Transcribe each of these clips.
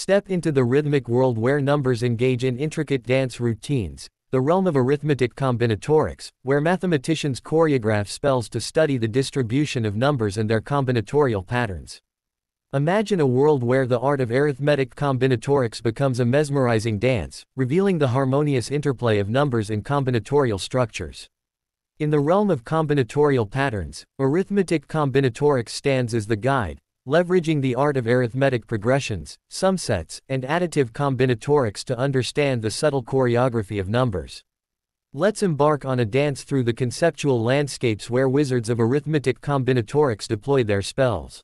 Step into the rhythmic world where numbers engage in intricate dance routines, the realm of arithmetic combinatorics, where mathematicians choreograph spells to study the distribution of numbers and their combinatorial patterns. Imagine a world where the art of arithmetic combinatorics becomes a mesmerizing dance, revealing the harmonious interplay of numbers and combinatorial structures. In the realm of combinatorial patterns, arithmetic combinatorics stands as the guide, leveraging the art of arithmetic progressions, sumsets, and additive combinatorics to understand the subtle choreography of numbers. Let's embark on a dance through the conceptual landscapes where wizards of arithmetic combinatorics deploy their spells.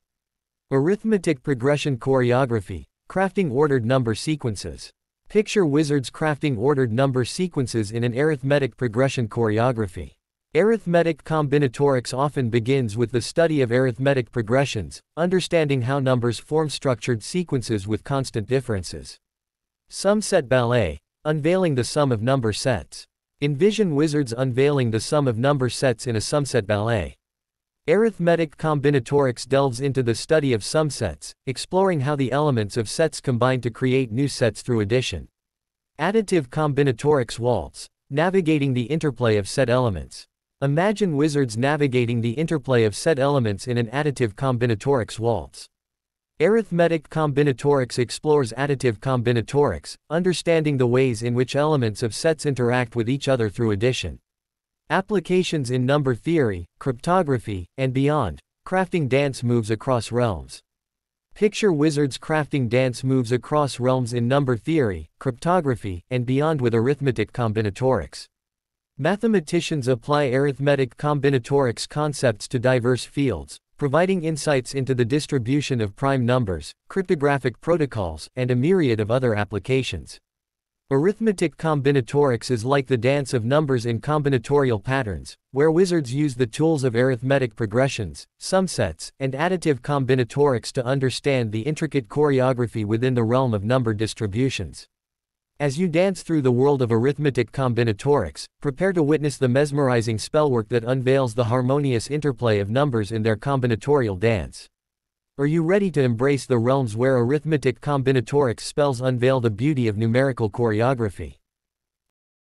Arithmetic progression choreography, crafting ordered number sequences. Picture wizards crafting ordered number sequences in an arithmetic progression choreography. Arithmetic combinatorics often begins with the study of arithmetic progressions, understanding how numbers form structured sequences with constant differences. Sumset ballet, unveiling the sum of number sets. Envision wizards unveiling the sum of number sets in a sumset ballet. Arithmetic combinatorics delves into the study of sumsets, exploring how the elements of sets combine to create new sets through addition. Additive combinatorics waltz, navigating the interplay of set elements. Imagine wizards navigating the interplay of set elements in an additive combinatorics waltz. Arithmetic combinatorics explores additive combinatorics, understanding the ways in which elements of sets interact with each other through addition. Applications in number theory, cryptography, and beyond, crafting dance moves across realms. Picture wizards crafting dance moves across realms in number theory, cryptography, and beyond with arithmetic combinatorics. Mathematicians apply arithmetic combinatorics concepts to diverse fields, providing insights into the distribution of prime numbers, cryptographic protocols, and a myriad of other applications. Arithmetic combinatorics is like the dance of numbers in combinatorial patterns, where wizards use the tools of arithmetic progressions, sumsets, and additive combinatorics to understand the intricate choreography within the realm of number distributions. As you dance through the world of arithmetic combinatorics, prepare to witness the mesmerizing spellwork that unveils the harmonious interplay of numbers in their combinatorial dance. Are you ready to embrace the realms where arithmetic combinatorics spells unveil the beauty of numerical choreography?